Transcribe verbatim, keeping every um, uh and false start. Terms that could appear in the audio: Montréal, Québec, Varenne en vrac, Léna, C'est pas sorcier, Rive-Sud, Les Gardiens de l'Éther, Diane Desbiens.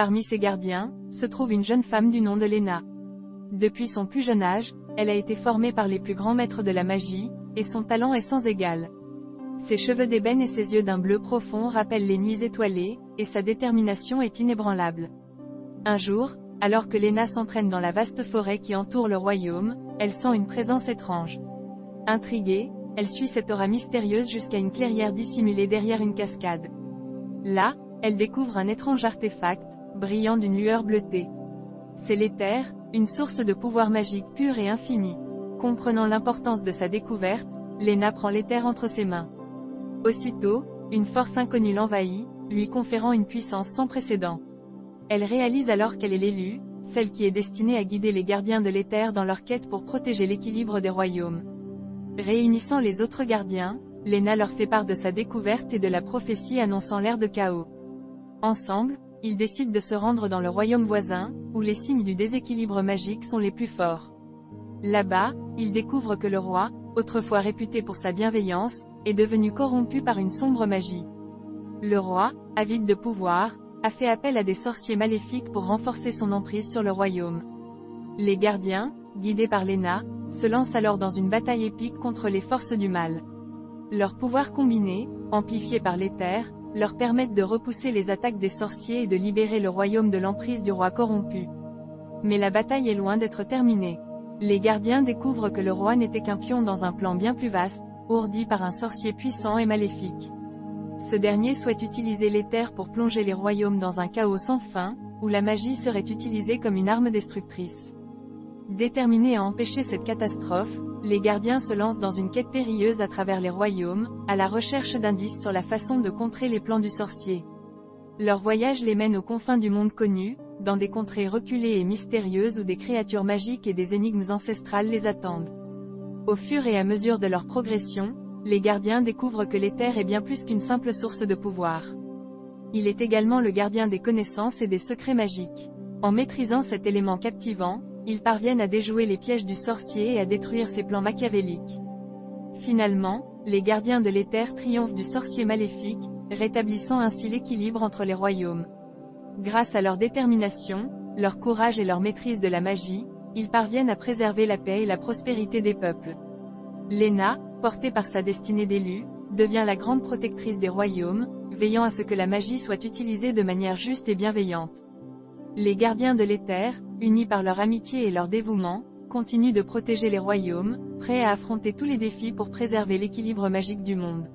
Parmi ses gardiens, se trouve une jeune femme du nom de Léna. Depuis son plus jeune âge, elle a été formée par les plus grands maîtres de la magie, et son talent est sans égal. Ses cheveux d'ébène et ses yeux d'un bleu profond rappellent les nuits étoilées, et sa détermination est inébranlable. Un jour, alors que Léna s'entraîne dans la vaste forêt qui entoure le royaume, elle sent une présence étrange. Intriguée, elle suit cette aura mystérieuse jusqu'à une clairière dissimulée derrière une cascade. Là, elle découvre un étrange artefact, brillant d'une lueur bleutée. C'est l'éther, une source de pouvoir magique pur et infini. Comprenant l'importance de sa découverte, Léna prend l'éther entre ses mains. Aussitôt, une force inconnue l'envahit, lui conférant une puissance sans précédent. Elle réalise alors qu'elle est l'élue, celle qui est destinée à guider les gardiens de l'éther dans leur quête pour protéger l'équilibre des royaumes. Réunissant les autres gardiens, Léna leur fait part de sa découverte et de la prophétie annonçant l'ère de chaos. Ensemble, ils décident de se rendre dans le royaume voisin, où les signes du déséquilibre magique sont les plus forts. Là-bas, ils découvrent que le roi, autrefois réputé pour sa bienveillance, est devenu corrompu par une sombre magie. Le roi, avide de pouvoir, a fait appel à des sorciers maléfiques pour renforcer son emprise sur le royaume. Les gardiens, guidés par Léna, se lancent alors dans une bataille épique contre les forces du mal. Leurs pouvoirs combinés, amplifiés par l'éther, leur permettent de repousser les attaques des sorciers et de libérer le royaume de l'emprise du roi corrompu. Mais la bataille est loin d'être terminée. Les gardiens découvrent que le roi n'était qu'un pion dans un plan bien plus vaste, ourdi par un sorcier puissant et maléfique. Ce dernier souhaite utiliser l'éther pour plonger les royaumes dans un chaos sans fin, où la magie serait utilisée comme une arme destructrice. Déterminés à empêcher cette catastrophe, les gardiens se lancent dans une quête périlleuse à travers les royaumes, à la recherche d'indices sur la façon de contrer les plans du sorcier. Leur voyage les mène aux confins du monde connu, dans des contrées reculées et mystérieuses où des créatures magiques et des énigmes ancestrales les attendent. Au fur et à mesure de leur progression, les gardiens découvrent que l'éther est bien plus qu'une simple source de pouvoir. Il est également le gardien des connaissances et des secrets magiques. En maîtrisant cet élément captivant, ils parviennent à déjouer les pièges du sorcier et à détruire ses plans machiavéliques. Finalement, les gardiens de l'éther triomphent du sorcier maléfique, rétablissant ainsi l'équilibre entre les royaumes. Grâce à leur détermination, leur courage et leur maîtrise de la magie, ils parviennent à préserver la paix et la prospérité des peuples. Léna, portée par sa destinée d'élue, devient la grande protectrice des royaumes, veillant à ce que la magie soit utilisée de manière juste et bienveillante. Les gardiens de l'éther, unis par leur amitié et leur dévouement, continuent de protéger les royaumes, prêts à affronter tous les défis pour préserver l'équilibre magique du monde.